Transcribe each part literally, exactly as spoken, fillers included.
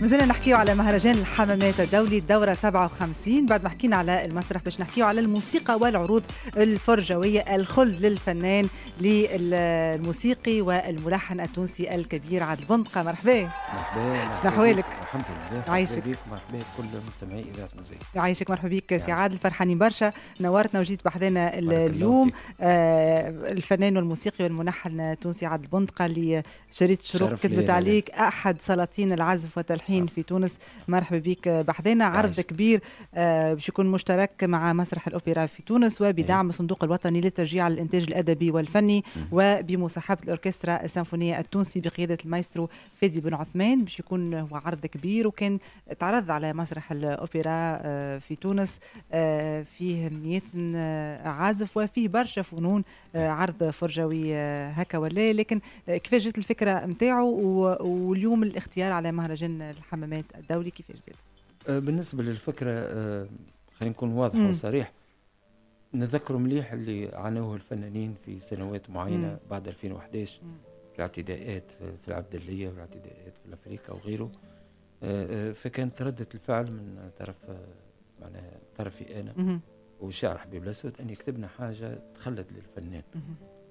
مازلنا نحكيو على مهرجان الحمامات الدولي الدورة سبعة وخمسين. بعد ما حكينا على المسرح باش نحكيو على الموسيقى والعروض الفرجوية. الخلد للفنان للموسيقي والملحن التونسي الكبير عادل بندقة. مرحبا. مرحبا. شنو أحوالك؟ الحمد لله. عايشك. مرحبا بكل مستمعي إذاعة مزيد. عايشك. مرحبا بك سي عادل، فرحانين برشا، نورتنا وجيت بحذانا اليوم. آه الفنان والموسيقي والملحن التونسي عادل بندقة اللي شريط الشروق كتبت عليك أحد سلاطين العزف والتلحين في تونس. مرحبا بك بحذانا. عرض كبير آه باش يكون مشترك مع مسرح الاوبرا في تونس وبدعم الصندوق الوطني للتشجيع على الانتاج الادبي والفني وبمصاحبه الاوركسترا السامفونيه التونسي بقياده المايسترو فادي بن عثمان. باش يكون هو عرض كبير وكان تعرض على مسرح الاوبرا آه في تونس. آه فيه مئات عازف وفيه برشا فنون. آه عرض فرجوي آه هكا ولا، لكن آه كيفاش جات الفكره نتاعو واليوم الاختيار على مهرجان الحمامات الدولي كيفاش زاد؟ بالنسبه للفكره خلينا نكون واضح وصريح، نذكر مليح اللي عانوه الفنانين في سنوات معينه مم. بعد ألفين وأحد عشر، الاعتداءات في العبدليه والاعتداءات في افريقيا وغيره، فكانت رده الفعل من طرف معناها طرفي انا مم. وشاعر حبيب الاسود اني كتبنا حاجه تخلد للفنان، مم.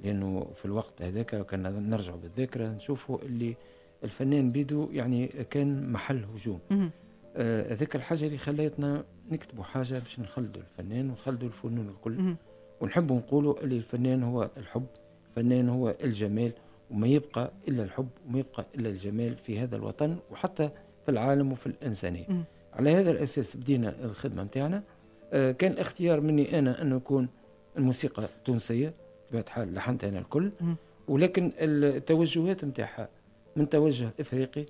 لانه في الوقت هذاك كنا نرجعوا بالذاكره نشوفوا اللي الفنان بيدو يعني كان محل هجوم. هذاك آه الحاجه اللي خليتنا نكتبوا حاجه باش نخلدوا الفنان ونخلدوا الفنون الكل، ونحبوا نقولوا اللي الفنان هو الحب، الفنان هو الجمال، وما يبقى الا الحب وما يبقى الا الجمال في هذا الوطن وحتى في العالم وفي الانسانيه. مم. على هذا الاساس بدينا الخدمه نتاعنا. آه كان اختيار مني انا انه يكون الموسيقى التونسيه بطبيعه الحال، لحنت انا الكل، مم. ولكن التوجهات نتاعها من توجه افريقي،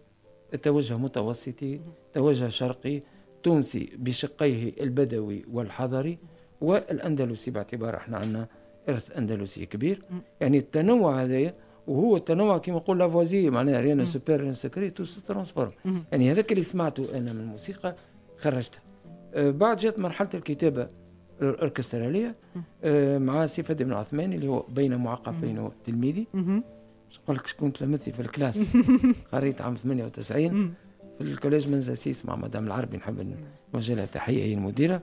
التوجه متوسطي، توجه شرقي، تونسي بشقيه البدوي والحضري والاندلسي، باعتبار احنا عندنا ارث اندلسي كبير. يعني التنوع هذايا، وهو التنوع كما نقول لافوازي، معناها رينا سوبر رينا سكري تو سو ترانسفورم. يعني هذاك اللي سمعته انا من الموسيقى خرجتها. آه بعد جات مرحله الكتابه الاوركستراليه آه مع سيف الدين العثماني اللي هو بين معقفين وتلميذي. باش نقول لك شكون تلمذتي في الكلاس. قريت عام ثمانية وتسعين في الكوليج منزا سيس مع مدام العربي، نحب نوجه لها تحيه هي المديره.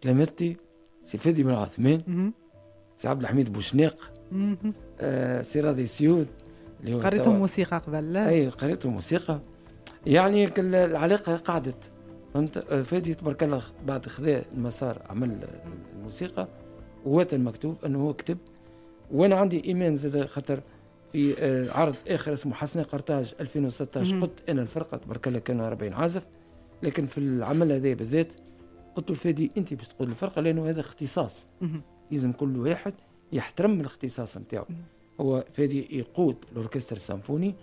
تلمذتي سي فادي بن عثمان، سي عبد الحميد بوشناق، آه سي راضي سيود اللي هو قريتهم موسيقى قبل. اي قريتهم موسيقى، يعني العلاقه قعدت، فهمت. آه فادي تبارك الله بعد خذا المسار، عمل الموسيقى وات المكتوب انه هو كتب، وانا عندي ايمان زاد خاطر في عرض اخر اسمه حسني قرطاج ألفين وستة عشر قلت انا الفرقه تبارك الله كانوا أربعين عازف، لكن في العمل هذا بالذات قلت له فادي انت باش تقود الفرقه، لانه هذا اختصاص لازم كل واحد يحترم الاختصاص نتاعو. هو فادي يقود الاوركسترا السامفوني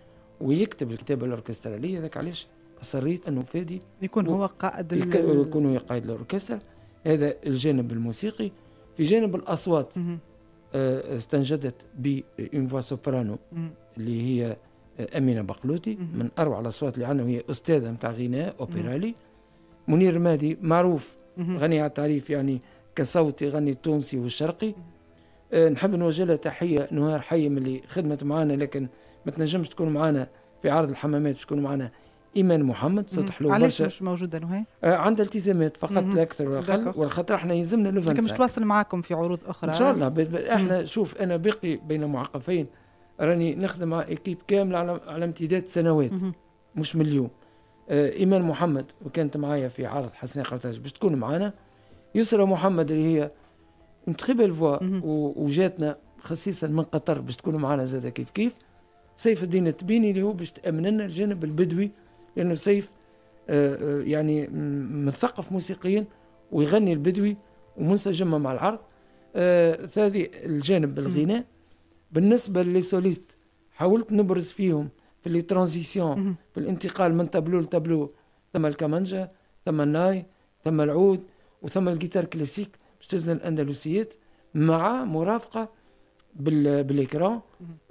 ويكتب الكتابه الاوركستراليه، هذاك علاش اصريت انه فادي يكون هو قائد، يكون هو قائد الاوركسترا. هذا الجانب الموسيقي. في جانب الاصوات استنجدت ب اون فوا سوبرانو اللي هي أمينة بقلوتي، من أروع الأصوات اللي عندنا، وهي أستاذة نتاع غناء أوبرالي. منير مهدي معروف غني على التعريف، يعني كصوت يغني التونسي والشرقي. أه نحب نوجه لها تحية نهار حيم اللي خدمت معنا، لكن ما تنجمش تكون معنا في عرض الحمامات باش تكون معنا. إيمان محمد صوت حلو برشا. علاش مش موجودة نهار؟ آه عندها التزامات فقط لا أكثر ولا أقل، والخاطر احنا يلزمنا لو فانسا. مش تواصل معاكم في عروض أخرى؟ إن شاء الله. احنا شوف أنا باقي بين معقفين، راني نخدم مع إيكيب كاملة على على امتداد سنوات، مش من اليوم. آه إيمان محمد وكانت معايا في عرض حسني قرطاج باش تكون معانا. يسرا محمد اللي هي متخيبة الفوا وجاتنا خصيصا من قطر باش تكون معانا زادة كيف كيف. سيف الدين التبيني اللي هو باش تأمن لنا الجانب البدوي، لأنه سيف آه يعني مثقف موسيقيا ويغني البدوي ومنسجمة مع العرض. هذه آه الجانب الغناء. بالنسبة للسوليست حاولت نبرز فيهم في لي ترانزيسيون، في الانتقال من تابلو لتابلو، ثم الكمانجا، ثم الناي، ثم العود، وثم الجيتار كلاسيك باش تزن الأندلسيات، مع مرافقة بالإكران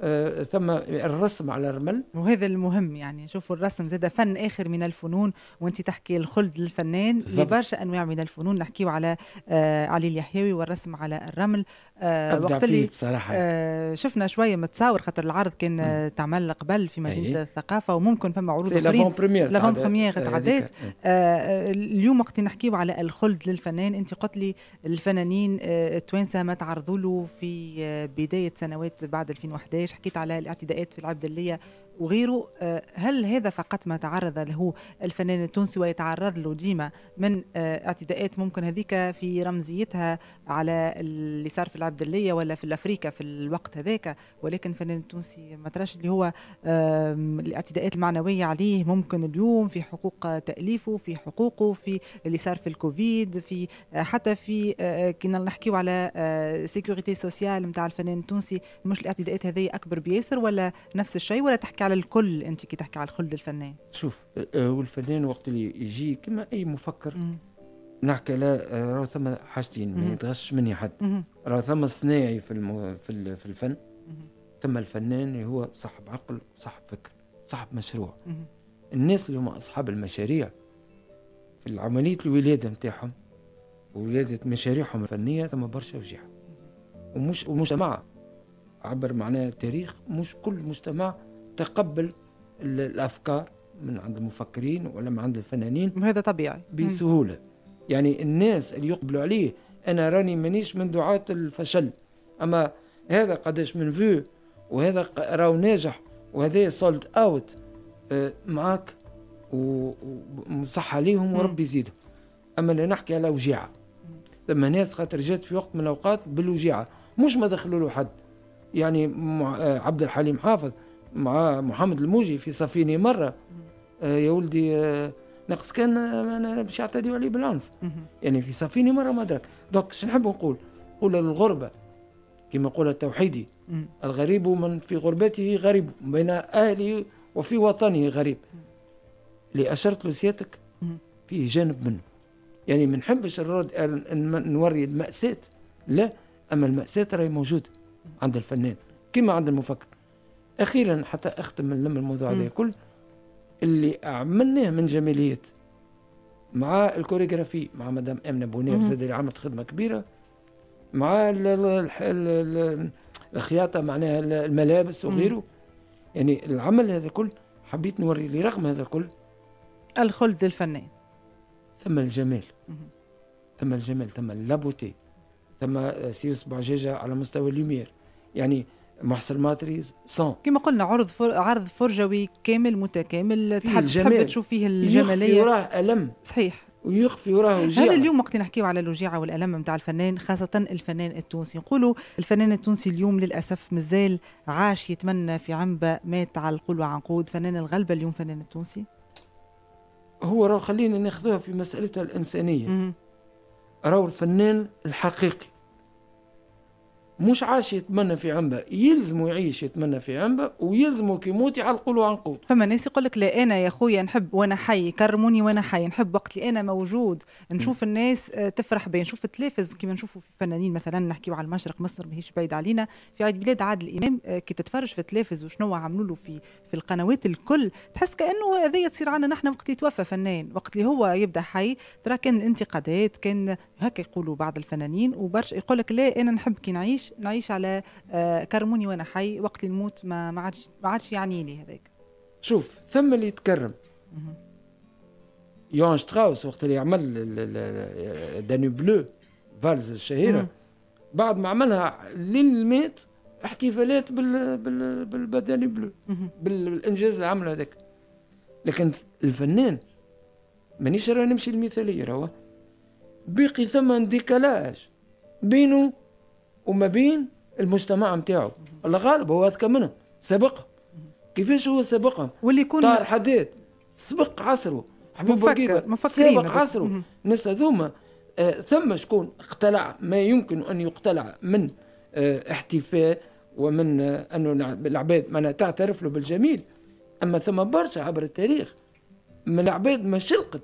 آه ثم الرسم على الرمل، وهذا المهم. يعني شوفوا الرسم زاد فن آخر من الفنون، وانت تحكي الخلد للفنان لبرشا أنواع من الفنون، نحكيه على آه علي اليحيوي والرسم على الرمل. آه وقت اللي آه شفنا شوية متصور، خاطر العرض كان آه تعمل قبل في مدينة الثقافة، وممكن فما عروض أخرين لافون بريمير تعدات. اليوم وقت نحكيه على الخلد للفنان، انت قلت لي الفنانين التوانسة آه ما تعرضوا له في آه بداية سنوات بعد ألفين وأحد عشر، حكيت على الاعتداءات في العبدلية وغيره. هل هذا فقط ما تعرض له الفنان التونسي ويتعرض له ديما من اعتداءات ممكن هذيك في رمزيتها على اللي صار في العبدلية ولا في الأفريكا في الوقت هذاك، ولكن الفنان التونسي ما تراش اللي هو الاعتداءات المعنوية عليه ممكن اليوم في حقوق تأليفه، في حقوقه، في اللي صار في الكوفيد، في حتى في كنا نحكيو على سيكوريتي سوسيال نتاع الفنان التونسي، مش الاعتداءات هذه أكبر بياسر ولا نفس الشيء؟ ولا تحكي على الكل انت كي تحكي على الخلد الفنان؟ شوف والفنان وقت اللي يجي كما اي مفكر مم. نحكي لا راه ثم حاجتين ما يتغش مني حد، راه ثم الصناعي في المو... في في الفن، ثم الفنان اللي هو صاحب عقل، صاحب فكر، صاحب مشروع. مم. الناس اللي هما اصحاب المشاريع في عمليه الولاده نتاعهم ولاده مشاريعهم الفنيه ثم برشا وجيحه، ومش ومجتمع عبر معناها التاريخ مش كل مجتمع تقبل الافكار من عند المفكرين ولا من عند الفنانين، وهذا طبيعي بسهوله. يعني الناس اللي يقبلوا عليه، انا راني مانيش من دعاة الفشل، اما هذا قداش من فيو وهذا راهو ناجح وهذا سولد اوت، آه معاك ومصح عليهم وربي يزيدهم. اما اللي نحكي على وجيعه، لما ناس خاطر جات في وقت من الاوقات بالوجيعه، مش ما دخلوا له حد. يعني عبد الحليم حافظ مع محمد الموجي في صفيني مره، آه يا ولدي آه نقص كان انا باش نعتديو عليه بالعنف. يعني في صفيني مره ما درك. دوك شنو نحب نقول؟ نقول الغربه كما يقول التوحيدي، الغريب من في غربته غريب، بين اهله وفي وطنه غريب. اللي اشرت له سيادتك فيه جانب منه. يعني ما نحبش نوري الماساه، لا، اما الماساه راهي موجوده عند الفنان كما عند المفكر. أخيرا حتى أختم من لم الموضوع هذا الكل، اللي عملناه من جمالية مع الكوريغرافي مع مدام آمنة بونيه زاد اللي عملت خدمة كبيرة، مع الخياطة معناها الملابس وغيره. يعني العمل هذا كل حبيت نوري لي رغم هذا كل الخلد الفنان، ثم الجمال، ثم الجمال، ثم اللابوتي، ثم سيوس بعجاجة على مستوى اللومير. يعني محسن ماتري صان كما قلنا عرض فر... عرض فرجوي كامل متكامل، تحب تشوف فيه الجماليه، يخفي وراه ألم، صحيح، ويخفي وراه وجيعه. هذا اليوم وقت نحكيو على الوجيعه والألم نتاع الفنان، خاصه الفنان التونسي. نقولوا الفنان التونسي اليوم للاسف مازال عاش يتمنى في عنبه، مات على القول وعنقود. فنان الغلبه اليوم فنان التونسي هو راهو، خلينا ناخذوها في مسألتها الانسانيه، راهو الفنان الحقيقي مش عاش يتمنى في عنبه، يلزمو يعيش يتمنى في عنبه ويلزمو كيموت يعلقوا له عنقود. فما ناس يقول لك لا انا يا خويا نحب وانا حي، كرموني وانا حي، نحب وقت اللي انا موجود، نشوف م. الناس تفرح بي، نشوف التلفز كيما نشوفوا في فنانين مثلا نحكيو على المشرق، مصر ماهيش بعيد علينا، في عيد ميلاد عادل امام كي تتفرج في التلفز وشنو عملوا له في في القنوات الكل، تحس كانه هذه تصير عنا نحن وقت اللي توفى فنان، وقت اللي هو يبدا حي ترى كان الانتقادات، كان هكا يقولوا بعض الفنانين وبرشا، يقول لك لا انا نحب كي نعيش نعيش على كرموني وانا حي، وقت الموت ما ما عادش ما عادش يعنيني هذاك. شوف ثم اللي يتكرم، يوهان شتراوس وقت اللي عمل دانو بلو فالز الشهيره، بعد ما عملها للميت احتفالات بال بال بالدانو بلو بالانجاز اللي عمله هذاك. لكن الفنان مانيش راه نمشي المثاليه، راهو بقي ثم ديكالاج بينه وما بين المجتمع نتاعو، الله غالب هو اذكى منهم، سابقهم. كيفاش هو سابقهم؟ واللي يكون طاهر حداد سبق عصره، حبيب بورقيبه سابق عصره، الناس هذوما. آه ثم شكون اقتلع ما يمكن ان يقتلع من آه احتفاء ومن آه انه العباد معناها تعترف له بالجميل، اما ثم برشا عبر التاريخ من العباد ما شلقت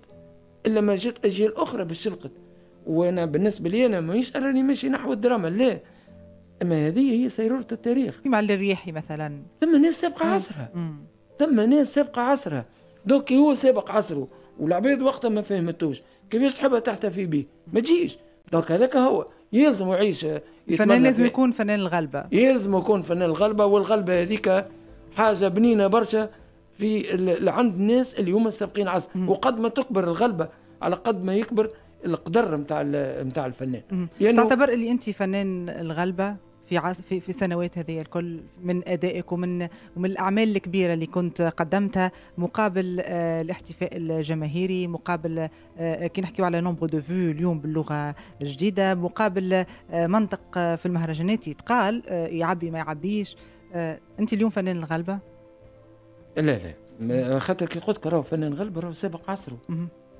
الا ما جات اجيال اخرى بالشلقت. وانا بالنسبه لي انا مانيش راني ماشي نحو الدراما، لا، أما هذه هي سيرورة التاريخ. مع الرياحي مثلا ثم ناس سابقة عصرها، ثم ناس سابقة عصرها، دوكي هو سابق عصره والعباد وقتها ما فهمتوش كيفاش تحبها تحتفي به، ما تجيش. دوك هذاك هو يلزم يعيش فنان، لازم يكون فنان الغلبة، يلزم يكون فنان الغلبة، والغلبة هذيك حاجة بنينة برشا في عند الناس اللي هما السابقين عصر. وقد ما تكبر الغلبة على قد ما يكبر القدر نتاع نتاع الفنان. يعني تعتبر اللي انت فنان الغلبة في عصر في في سنوات هذه الكل من ادائك ومن ومن الاعمال الكبيره اللي كنت قدمتها مقابل آه الاحتفاء الجماهيري، مقابل آه كي نحكيو على نومبر دو فو اليوم باللغه الجديده، مقابل آه منطق آه في المهرجانات يتقال آه يعبي ما يعبيش. آه انت اليوم فنان الغلبه؟ لا لا، خاطر كي قلت لك راهو فنان غلبه راهو سابق عصره،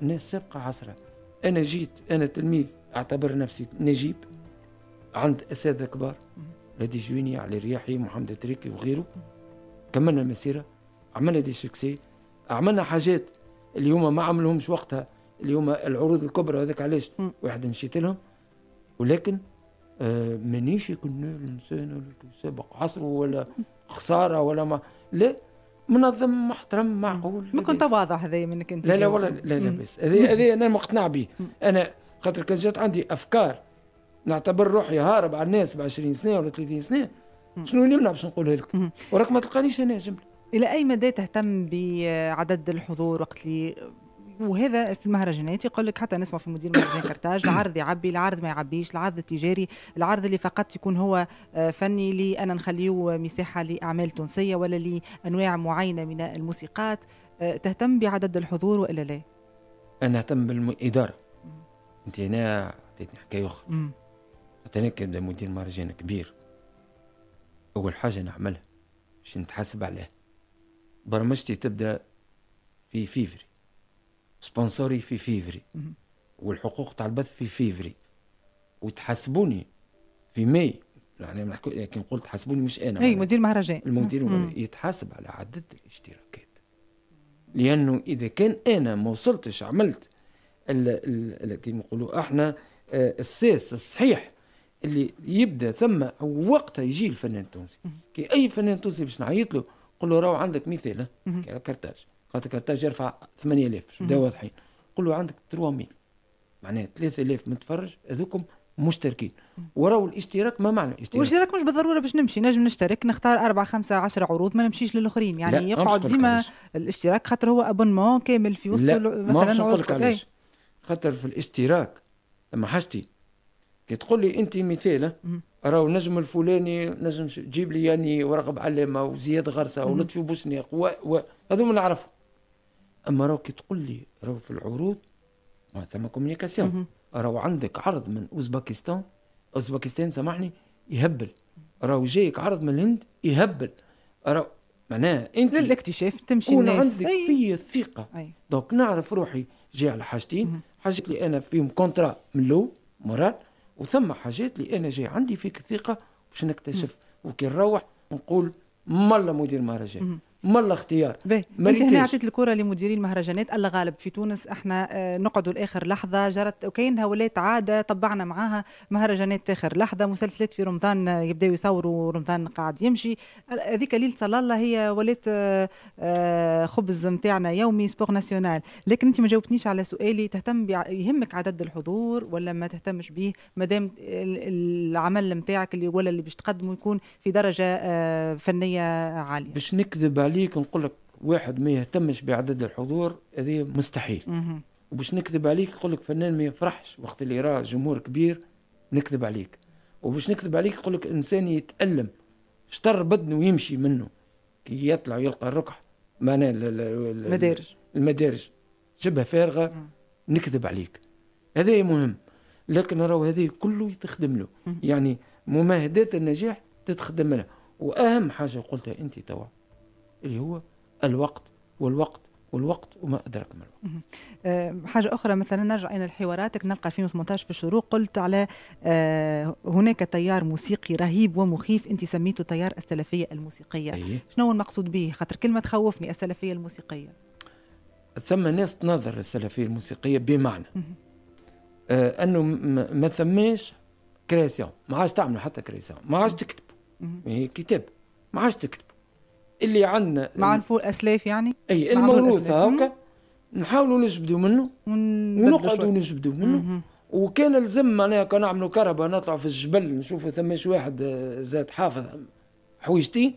الناس سابقه عصره. انا جيت انا تلميذ، اعتبر نفسي نجيب عند أساتذة كبار، لدي جويني، علي اليحيوي، محمد تريكي وغيره. كملنا المسيرة، عملنا دي سكسي، عملنا حاجات اللي هما ما عملهمش وقتها، اللي هما العروض الكبرى هذاك علاش واحد مشيت لهم. ولكن آه مانيش يكون الانسان سابق عصره ولا خسارة ولا ما، لا، منظم محترم معقول. ما كنت واضح هذايا منك انت؟ لا لا والله لا لا بس هذايا هذايا انا مقتنع به. انا خاطر كان جات عندي افكار نعتبر روحي هارب على الناس ب عشرين سنه ولا ثلاثين سنه، شنو اللي يمنع باش نقولها لكم؟ وراك ما تلقانيش هنا جمله. الى اي مدى تهتم بعدد الحضور وقت اللي وهذا في المهرجانات يقول لك، حتى نسمع في مدير مهرجان قرطاج العرض يعبي، العرض ما يعبيش، العرض التجاري، العرض اللي فقط يكون هو فني لي انا نخليه مساحه لاعمال تونسيه ولا لانواع معينه من الموسيقات. تهتم بعدد الحضور والا لا؟ انا اهتم بالاداره. انت هنا عطيتني حكايه اخرى. أنا كنبدا مدير مهرجان كبير، أول حاجة نعملها باش نتحاسب عليها، برمجتي تبدا في فيفري، سبونسوري في فيفري، والحقوق تاع البث في فيفري، وتحاسبوني في ماي. يعني كي نقول تحاسبوني مش أنا، أي مدير مهرجان، المدير يتحاسب على عدد الاشتراكات، لأنه إذا كان أنا ما وصلتش عملت كيما نقولوا احنا الساس الصحيح اللي يبدا ثم وقتها يجي الفنان التونسي. كي اي فنان تونسي باش نعيط له نقول له راهو عندك مثال كي كرتاج، خاطر كرتاج يرفع ثمانية آلاف باش نبداو واضحين، نقول له عندك ثلاثة آلاف معناها ثلاثة آلاف متفرج هذوكم مشتركين، وراهو الاشتراك ما معنى الاشتراك. والاشتراك مش بالضروره باش نمشي، نجم نشترك نختار أربعة خمسة عشرة عروض ما نمشيش للاخرين، يعني يقعد ديما الاشتراك خاطر هو ابونمون كامل في وسط مثلا عروض. خاطر في الاشتراك لما حاجتي كي تقول لي انت مثاله راهو نجم الفلاني نجم تجيب لي يعني ورغب علامه وزياد غرسه ولطفي بوشناق وهذوما نعرفهم. اما راهو كي تقول لي راهو في العروض ما ثم كوميونيكاسيون، راهو عندك عرض من اوزبكستان، اوزبكستان سامحني يهبل، راهو جايك عرض من الهند يهبل، راهو معناها انت للاكتشاف تمشي الناس عندك فيا الثقه. دونك نعرف روحي جاي على حاجتين، حاجات اللي انا فيهم كونترا من الاول مرات، وثم حاجات اللي انا جاي عندي فيك ثقه باش نكتشف. وكي نروح نقول ملا مدير مهرجان، ملا اختيار. انت هنا عطيت الكره لمديري المهرجانات، الله غالب في تونس احنا نقعدوا لاخر لحظه، جرت وكاينها ولات عاده طبعنا معاها مهرجانات اخر لحظه، مسلسلات في رمضان يبداو يصوروا رمضان قاعد يمشي، هذيك ليله صلى الله هي ولات خبز نتاعنا يومي سبور ناسيونال. لكن انت ما جاوبتنيش على سؤالي، تهتم يهمك عدد الحضور ولا ما تهتمش به ما دام العمل نتاعك اللي ولا اللي باش تقدمه يكون في درجه فنيه عاليه؟ باش نكذب عليك نقول لك واحد ما يهتمش بعدد الحضور هذه مستحيل. وباش نكذب عليك نقول لك فنان ما يفرحش وقت اللي يراه جمهور كبير، نكذب عليك. وباش نكذب عليك نقول لك انسان يتألم شطر بدنه ويمشي منه، كي يطلع ويلقى الركح معناها المدارج المدارج شبه فارغه، نكذب عليك. هذا مهم، لكن راهو هذه كله تخدم له، يعني ممهدات النجاح تتخدم لها. واهم حاجه قلتها انت توا اللي هو الوقت والوقت والوقت وما أدرك ما الوقت. أه حاجة أخرى مثلا نرجع إلى حواراتك، نلقى ألفين وثمانية عشر في الشروق قلت على أه هناك تيار موسيقي رهيب ومخيف أنت سميته تيار السلفية الموسيقية. أيه. شنو هو المقصود به؟ خاطر كلمة تخوفني السلفية الموسيقية. ثم ناس تنظر السلفية الموسيقية بمعنى أه أنه ما ثماش كرياسيون، ما عادش تعملوا حتى كرياسيون، ما عادش تكتبوا كتاب، ما عادش تكتبوا اللي عندنا مع الفول اسلاف يعني اي الموروث هاكا نحاولوا نجبدوا منه ونقعدوا نجبدوا منه. وكان لازم معناها كان نعملوا كربه نطلعوا في الجبل نشوفوا ثماش واحد زاد حافظ حويجتين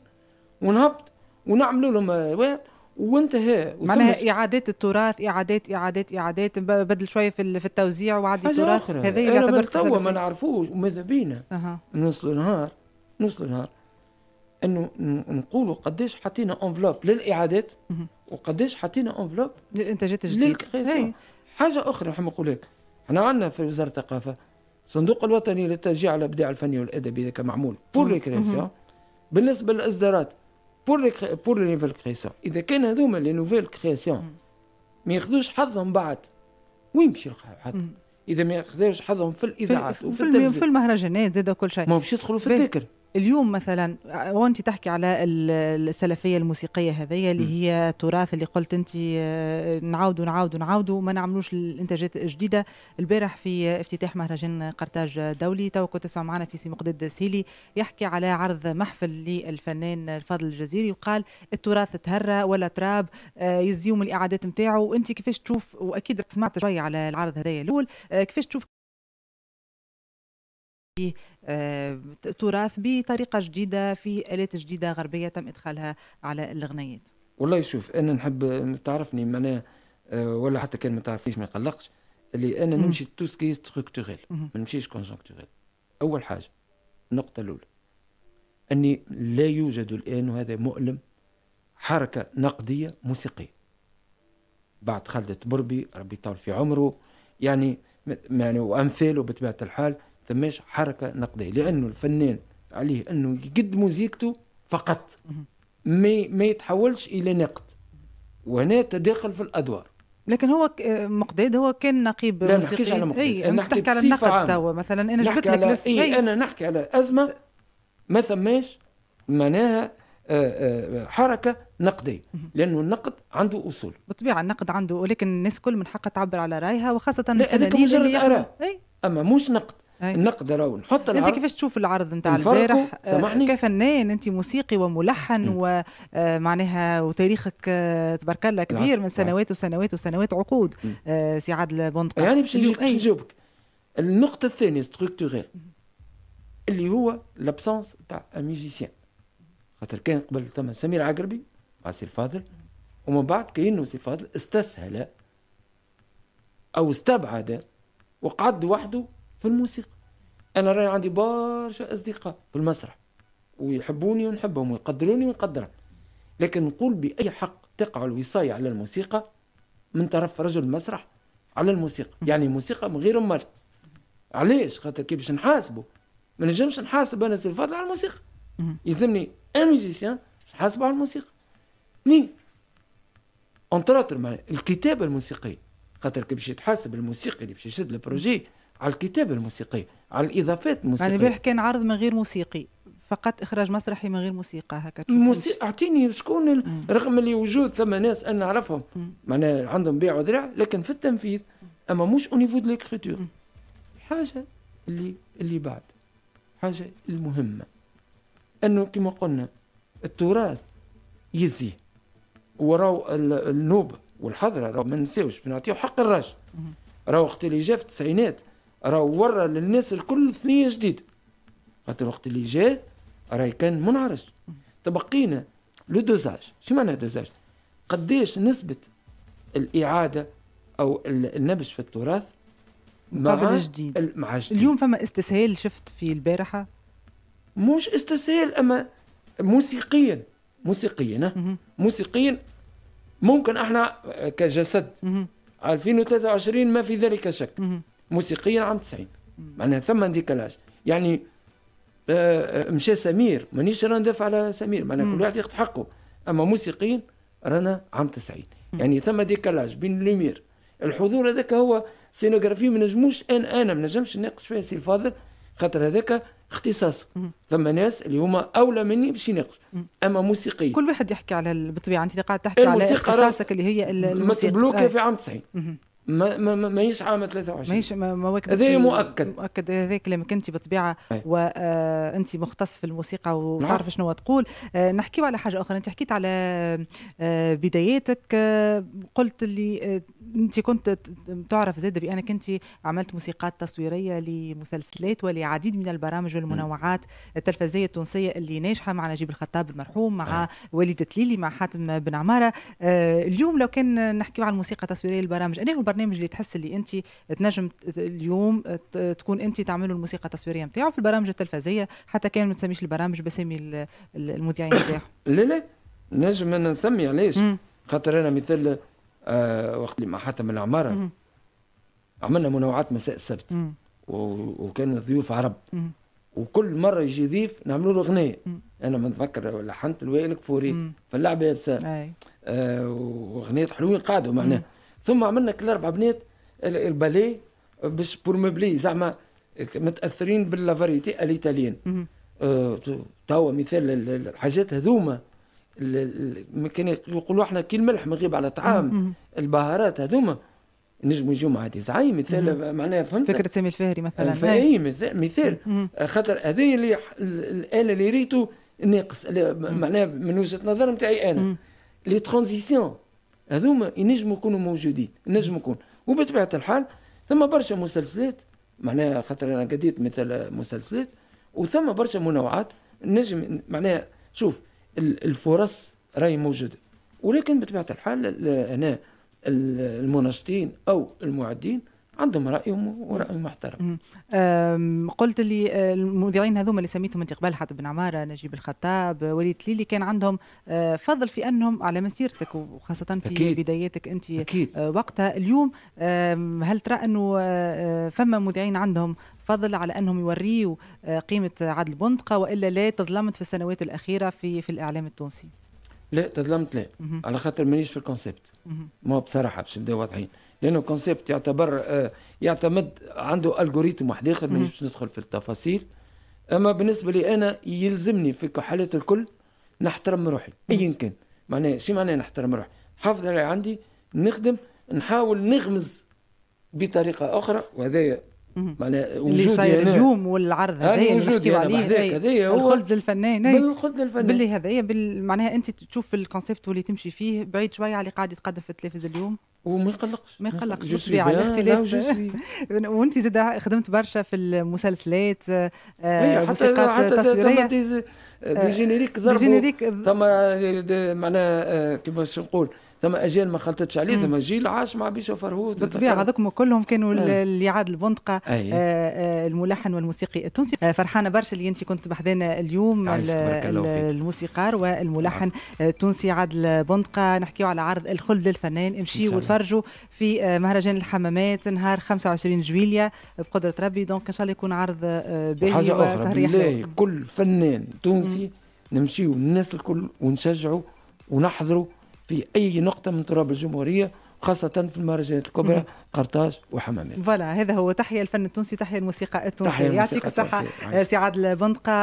ونهبط ونعملوا لهم واحد وانتهى. معناها اعادات التراث، اعادات اعادات اعادات بدل شويه في في التوزيع وعادي التراث هذا يعتبر توا ما نعرفوش. وماذا بينا أه. نوصلوا نهار نوصلوا نهار انه نقولوا قداش حطينا انفلوب للاعادات وقداش حطينا انفلوب للانتاجات الجديده. حاجه اخرى نحب نقول لك، احنا عندنا في وزاره الثقافه الصندوق الوطني للتشجيع على الابداع الفنيه والادبيه ذاك معمول بور لي كرياسيون بالنسبه للاصدارات بور بور لي نوفيل كرياسيون. اذا كان هذوما لي نوفيل كرياسيون ما ياخذوش حظهم بعد وين باش يلقاو حظهم؟ اذا ما ياخذوش حظهم في الاذاعات وفي التلفزيون وفي المهرجانات زاد كل شيء ما باش يدخلوا في الذاكر. اليوم مثلا وانت تحكي على السلفيه الموسيقيه هذيا اللي هي التراث اللي قلت انت نعاودوا نعاودوا نعاودوا ما نعملوش الانتاجات الجديده. البارح في افتتاح مهرجان قرطاج الدولي تو كنت تسمع معنا في سي مقداد سيلي يحكي على عرض محفل للفنان الفاضل الجزيري وقال التراث تهرى ولا تراب يزيوم الاعادات نتاعو. وانت كيفاش تشوف، واكيد سمعت شويه على العرض هذايا الاول، كيفاش تشوف تراث بطريقه جديده في الات جديده غربيه تم ادخالها على الاغنيات؟ والله شوف انا نحب تعرفني معناها ولا حتى كان ما تعرفنيش ما يقلقش اللي انا نمشي تو سكي ستركتوريل ما نمشيش كونجونكتوريل. اول حاجه النقطه الاولى اني لا يوجد الان وهذا مؤلم حركه نقديه موسيقيه بعد خالد بربي ربي يطول في عمره يعني يعني وامثاله بطبيعه الحال ثماش حركه نقديه لانه الفنان عليه انه يقد موزيكته فقط ما ما يتحولش الى نقد. وهنا تداخل في الادوار. لكن هو مقداد هو كان نقيب موسيقي. لا اي انا نحكي على النقد توا مثلا انا جبت لك ناس اي انا نحكي على ازمه ما ثماش معناها حركه نقديه لانه النقد عنده اصول. بالطبيعه النقد عنده ولكن الناس كل من حقها تعبر على رايها وخاصه الفنانين اللي اراء اما مش نقد. النقد راهو نحط العرض. انت كيفاش تشوف العرض نتاع البارح كفنان انت موسيقي وملحن ومعناها وتاريخك تبارك الله كبير من سنوات وسنوات وسنوات عقود سي عادل بندقة يعني باش نجاوبك. النقطة الثانية ستركتوريل اللي هو لابسونس تاع ميوزيسيان خاطر كان قبل ثم سمير عقربي مع سي الفاضل ومن بعد كأنه سي الفاضل استسهل أو استبعد وقعد وحده في الموسيقى. أنا راني عندي برشا أصدقاء في المسرح ويحبوني ونحبهم ويقدروني ونقدرهم لكن نقول بأي حق تقع الوصاية على الموسيقى من طرف رجل المسرح على الموسيقى يعني الموسيقى من غير مال. علاش؟ خاطر كي باش نحاسبه ما نجمش نحاسب أنا سي الفضل على الموسيقى يلزمني أن ميوزيسيان نحاسبه على الموسيقى. اثنين أونتراتر معناها الكتابة الموسيقية خاطر كي باش يتحاسب الموسيقي اللي باش يشد البروجي على الكتابة الموسيقية على الإضافات الموسيقية. يعني البارح كان عرض من غير موسيقي فقط إخراج مسرحي من غير موسيقى هكا الموسيقى. أعطيني شكون رغم اللي وجود ثم ناس أنا نعرفهم معناها عندهم بيع وذراع لكن في التنفيذ أما مش أو نيفو دو ليكريتور. الحاجة اللي اللي بعد حاجة المهمة أنه كما قلنا التراث يزي وراو النوبة والحضرة راهو ما ننساوش بنعطيو حق الراجل راهو وقت اللي جا في التسعينات راه ورى للناس الكل ثنيه جديده خاطر وقت اللي جاء راه كان منعرج. تبقينا لو دوزاج. شو معنى دوزاج؟ قداش نسبه الاعاده او النبش في التراث مع الجديد. مع الجديد اليوم فما استسهال شفت في البارحه مش استسهال اما موسيقيا موسيقيا موسيقيا ممكن احنا كجسد عارفين ألفين وثلاثة وعشرين ما في ذلك شك موسيقيا عام تسعين معناها ثم ديكالاج يعني مشى سمير مانيش رانا ندافع على سمير معناها كل واحد ياخذ حقه اما موسيقيا رانا عام تسعين يعني ثم ديكالاج بين اللومير الحضور هذاك هو سينوغرافي ما نجموش ان انا ما نجمش نناقش فيها سي الفاضل خاطر هذاك اختصاصه ثم ناس اللي هما اولى مني باش يناقش اما موسيقيا كل واحد يحكي على بالطبيعه انت قاعد تحكي على اختصاصك اللي هي الموسيقى مطبلوكه في عام تسعين ما ما ما يسعى عام ثلاثة وعشرين، هذا مؤكد مؤكد هذا كلامك انت بطبيعه، وانت مختص في الموسيقى وتعرف شنو تقول. نحكيو على حاجه اخرى، انت حكيت على بداياتك، قلت اللي انت كنت تعرف زاد بانك انت عملت موسيقات تصويريه لمسلسلات ولعديد من البرامج والمنوعات التلفزيونيه التونسيه اللي ناجحه، مع نجيب الخطاب المرحوم، مع وليد لي، مع حاتم بن عماره. اليوم لو كان نحكيو على الموسيقى التصويريه للبرامج، انا هو البرنامج اللي تحس اللي انت تنجم اليوم تكون انت تعملوا الموسيقى التصويريه نتاعو في البرامج التلفزيونيه، حتى كان ما تسميش البرامج بسمي المذيعين نتاعو؟ لا لا نجم انا نسمي، علاش؟ خاطر انا مثل آه وقت اللي مع حاتم العماره عملنا منوعات مساء السبت، وكان ضيوف عرب، مم. وكل مره يجي ضيف نعملوا له اغنيه. انا منتفكر لحنت الوائل الكفوري فاللعب يا بسال آه واغنيه حلوين قعدوا معناها. ثم عملنا كل اربع بنات الباليه باش بور مبلي زعما متاثرين باللافاريتي الايطاليين. آه توا مثال الحاجات هذوما كان يقولوا احنا كي الملح مغيب على طعام، البهارات هذوما نجموا يجوا مع ديزعين مثال معناها، فهمت فكره سامي الفهري مثلا، فهي مثال مثال خاطر هذه اللي الاله اللي ريتو ناقص معناها من وجهه نظر نتاعي انا. لي ترانزيسيون هذوما ينجموا يكونوا موجودين، ينجموا يكون. وبطبيعه الحال ثم برشا مسلسلات معناها، خاطر انا قديت مثل مسلسلات، وثم برشا منوعات نجم معناها. شوف الفرص راهي موجوده، ولكن بطبيعه الحال هنا المناشطين او المعدين عندهم رايهم وراي محترم. قلت لي المذيعين هذوما اللي سميتهم انت قبل، حاتم بن عماره، نجيب الخطاب، وليد ليلي، كان عندهم فضل في انهم على مسيرتك وخاصه في أكيد. بدايتك انت أكيد. وقتها. اليوم هل ترى انه فما مذيعين عندهم فضل على انهم يوريوا قيمه عادل بندقة، والا لا تظلمت في السنوات الاخيره في في الاعلام التونسي؟ لا تظلمت، لا مه. على خاطر مانيش في الكونسيبت، ما بصراحه باش نبداو واضحين، لأنه كونسيبت يعتبر آه يعتمد عنده ألغوريتم واحد آخر، مانيش باش ندخل في التفاصيل. أما بالنسبة لي أنا يلزمني في الحالات الكل نحترم روحي أيا كان، معناها شو معناها نحترم روحي؟ حافظ اللي عندي، نخدم، نحاول نغمز بطريقة أخرى، وهذايا معناها وجودي اللي صاير اليوم والعرض هذايا اللي نحكيو عليه هذايا هو الخلد للفنان، بالخلد للفنان باللي هذايا بال... معناها أنت تشوف الكونسيبت واللي تمشي فيه بعيد شوية على اللي قاعد يتقدم في التلفزيون اليوم. وما يقلقش ما يقلقش بالطبيعه الاختلاف. وانت زاد خدمت برشا في المسلسلات، الموسيقى التصويريه، دي جينيريك ضربوا، ثم معناها كيفاش نقول ثم اجيال ما خلطتش عليه، ثم جيل عاش مع بيشو فرهود. بالطبيعه هذوكم كلهم كانوا اللي عادل بندقة الملحن والموسيقي التونسي. فرحانه برشا اللي انت كنت بحذانا اليوم، الموسيقار والملحن التونسي عادل بندقة. نحكيو على عرض الخلد للفنان، امشيو وتفرجوا في مهرجان الحمامات نهار خمسة وعشرين جويلية بقدره ربي. دونك ان شاء الله يكون عرض باهي. حاجه اخرى بالله، كل فنان تونسي نمشيو الناس الكل ونشجعوا ونحضروا في أي نقطة من تراب الجمهورية، خاصة في المهرجانات الكبرى قرطاج وحمامات. فوالا، هذا هو. تحيا الفن التونسي، تحيا الموسيقى التونسية، يعطيك الصحة سي عادل بندقة.